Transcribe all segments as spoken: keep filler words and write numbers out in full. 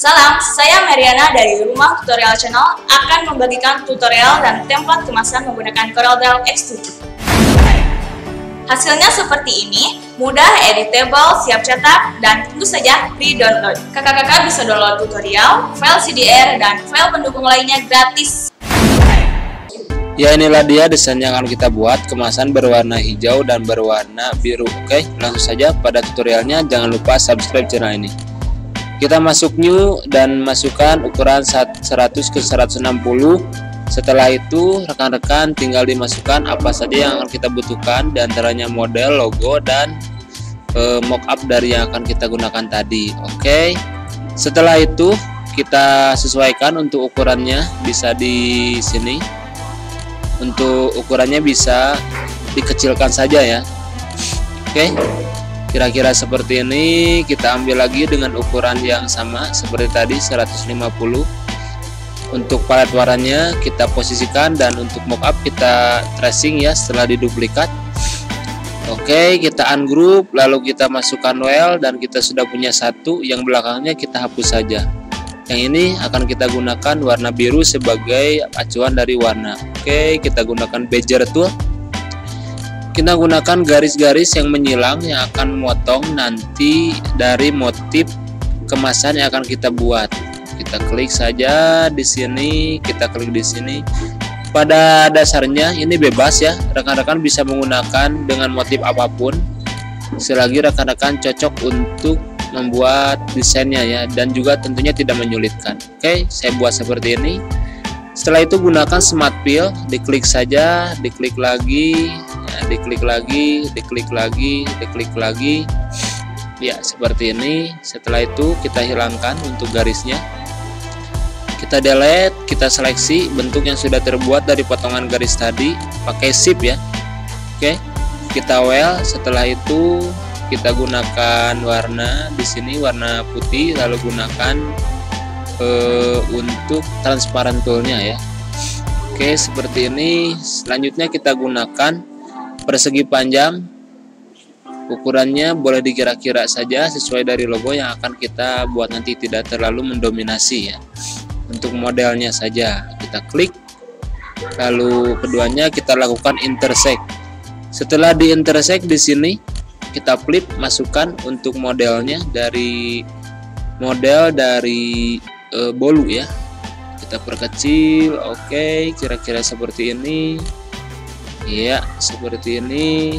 Salam, saya Mariana dari Rumah Tutorial Channel akan membagikan tutorial dan template kemasan menggunakan CorelDRAW X tujuh. Hasilnya seperti ini, mudah, editable, siap cetak, dan tentu saja free download. Kakak-kakak bisa download tutorial, file C D R, dan file pendukung lainnya gratis. Ya, inilah dia desain yang akan kita buat, kemasan berwarna hijau dan berwarna biru. Oke, langsung saja pada tutorialnya, jangan lupa subscribe channel ini. Kita masuk new dan masukkan ukuran seratus ke seratus enam puluh. Setelah itu rekan-rekan tinggal dimasukkan apa saja yang akan kita butuhkan, diantaranya model, logo, dan e, mockup dari yang akan kita gunakan tadi. Oke, setelah itu kita sesuaikan untuk ukurannya, bisa di sini untuk ukurannya bisa dikecilkan saja ya. Oke, kira-kira seperti ini. Kita ambil lagi dengan ukuran yang sama seperti tadi, seratus lima puluh. Untuk palet warnanya kita posisikan, dan untuk mockup kita tracing ya setelah diduplikat. Oke, kita ungroup, lalu kita masukkan well, dan kita sudah punya satu. Yang belakangnya kita hapus saja. Yang ini akan kita gunakan warna biru sebagai acuan dari warna. Oke, kita gunakan bezier tool. Kita gunakan garis-garis yang menyilang yang akan memotong nanti dari motif kemasan yang akan kita buat. Kita klik saja di sini, kita klik di sini. Pada dasarnya ini bebas ya, rekan-rekan bisa menggunakan dengan motif apapun selagi rekan-rekan cocok untuk membuat desainnya ya, dan juga tentunya tidak menyulitkan. Oke, saya buat seperti ini. Setelah itu gunakan smart fill, diklik saja, diklik lagi, ya, diklik lagi, diklik lagi, diklik lagi, ya seperti ini. Setelah itu kita hilangkan untuk garisnya, kita delete, kita seleksi bentuk yang sudah terbuat dari potongan garis tadi pakai shift ya. Oke, kita well, setelah itu kita gunakan warna di sini warna putih, lalu gunakan Uh, untuk transparan toolnya ya. Oke, seperti ini. Selanjutnya kita gunakan persegi panjang, ukurannya boleh dikira-kira saja sesuai dari logo yang akan kita buat nanti, tidak terlalu mendominasi ya. Untuk modelnya saja kita klik, lalu keduanya kita lakukan intersect. Setelah di intersect di sini kita flip, masukkan untuk modelnya dari model dari E, bolu ya, kita perkecil. Oke, kira-kira seperti ini ya, seperti ini.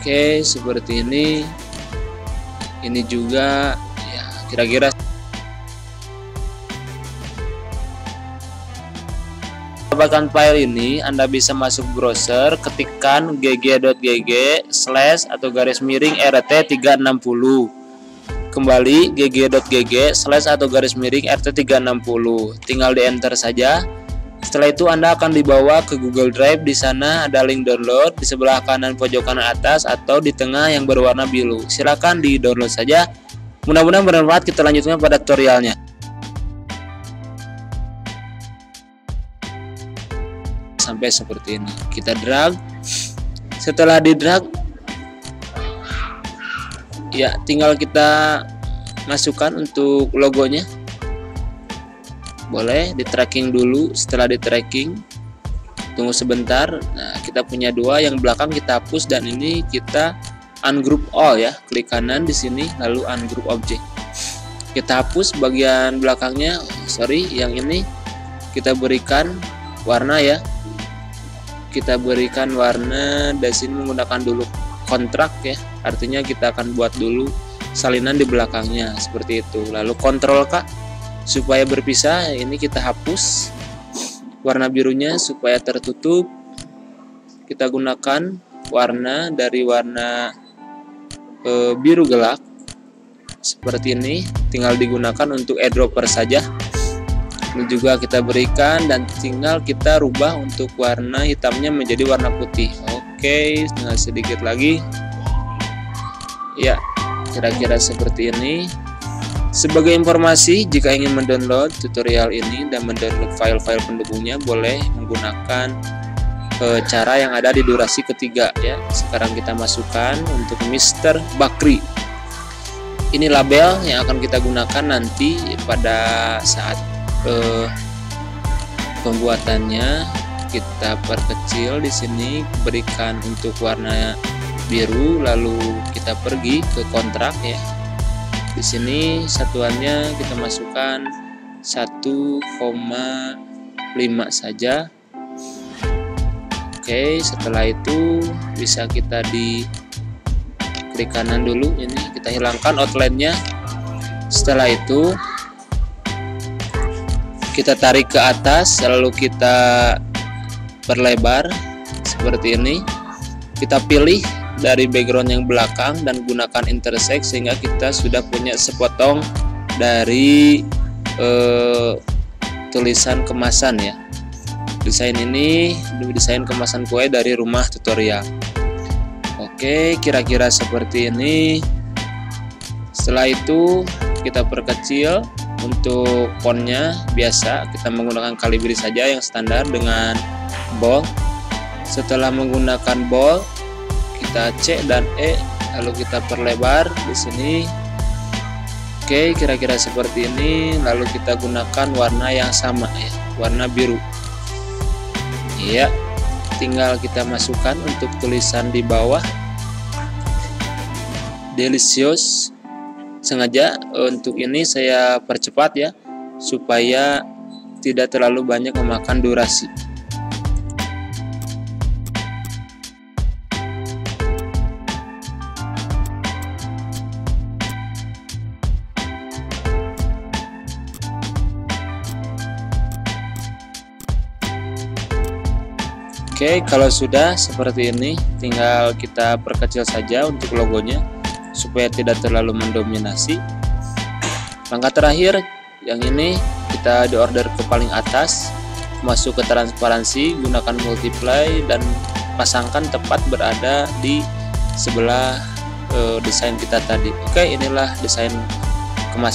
Oke, seperti ini ini juga ya, kira-kira dapatkan file ini. Anda bisa masuk browser, ketikkan gg.gg slash atau garis miring rt tiga enam nol, kembali gg.gg slash atau garis miring rt tiga enam nol, tinggal di enter saja. Setelah itu Anda akan dibawa ke Google Drive. Di sana ada link download di sebelah kanan pojok kanan atas atau di tengah yang berwarna biru, silahkan di download saja. Mudah-mudahan bermanfaat. Kita lanjutkan pada tutorialnya. Sampai seperti ini, kita drag. Setelah di drag ya, tinggal kita masukkan untuk logonya. Boleh di tracking dulu, setelah di tracking tunggu sebentar. Nah, kita punya dua, yang belakang kita hapus dan ini kita ungroup all ya. Klik kanan di sini lalu ungroup object. Kita hapus bagian belakangnya, sorry, yang ini kita berikan warna ya. Kita berikan warna dari sini menggunakan dulu kontrak ya, artinya kita akan buat dulu salinan di belakangnya seperti itu. Lalu kontrol K supaya berpisah. Ini kita hapus warna birunya supaya tertutup. Kita gunakan warna dari warna e, biru gelap seperti ini, tinggal digunakan untuk eyedropper saja. Ini juga kita berikan dan tinggal kita rubah untuk warna hitamnya menjadi warna putih. Oke, tinggal sedikit lagi ya, kira-kira seperti ini. Sebagai informasi, jika ingin mendownload tutorial ini dan mendownload file-file pendukungnya, boleh menggunakan e, cara yang ada di durasi ketiga ya. Sekarang kita masukkan untuk Mister Bakri. ini label yang akan kita gunakan nanti pada saat eh, pembuatannya. Kita perkecil di sini, berikan untuk warna biru, lalu kita pergi ke kontrak ya. Di sini satuannya kita masukkan satu koma lima saja. Oke, setelah itu bisa kita di klik kanan dulu, ini kita hilangkan outline-nya. Setelah itu kita tarik ke atas, lalu kita perlebar seperti ini. Kita pilih dari background yang belakang dan gunakan intersect sehingga kita sudah punya sepotong dari eh, tulisan kemasan ya. Desain ini desain kemasan kue dari Rumah Tutorial. Oke, kira-kira seperti ini. Setelah itu kita perkecil untuk fontnya, biasa kita menggunakan kalibri saja yang standar dengan bold. Setelah menggunakan bold, kita C dan E, lalu kita perlebar di sini. Oke, kira-kira seperti ini. Lalu kita gunakan warna yang sama ya, warna biru. Ya, tinggal kita masukkan untuk tulisan di bawah delicious. Sengaja untuk ini saya percepat ya, supaya tidak terlalu banyak memakan durasi. Oke, kalau sudah seperti ini, tinggal kita perkecil saja untuk logonya supaya tidak terlalu mendominasi. Langkah terakhir yang ini kita di order ke paling atas, masuk ke transparansi, gunakan multiply dan pasangkan tepat berada di sebelah e, desain kita tadi. Oke, inilah desain